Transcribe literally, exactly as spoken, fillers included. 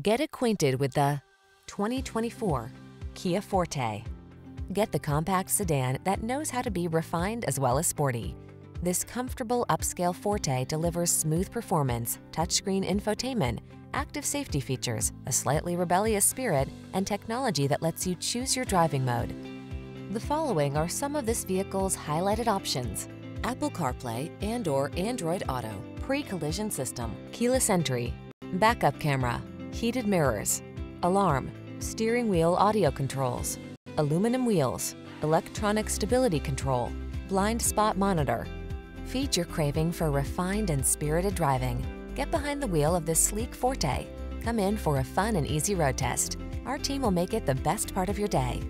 Get acquainted with the twenty twenty-four Kia Forte. Get the compact sedan that knows how to be refined as well as sporty. This comfortable upscale Forte delivers smooth performance, touchscreen infotainment, active safety features, a slightly rebellious spirit, and technology that lets you choose your driving mode. The following are some of this vehicle's highlighted options: Apple CarPlay and or Android Auto, pre-collision system, keyless entry, backup camera, heated mirrors, alarm, steering wheel audio controls, aluminum wheels, electronic stability control, blind spot monitor. Feed your craving for refined and spirited driving. Get behind the wheel of this sleek Forte. Come in for a fun and easy road test. Our team will make it the best part of your day.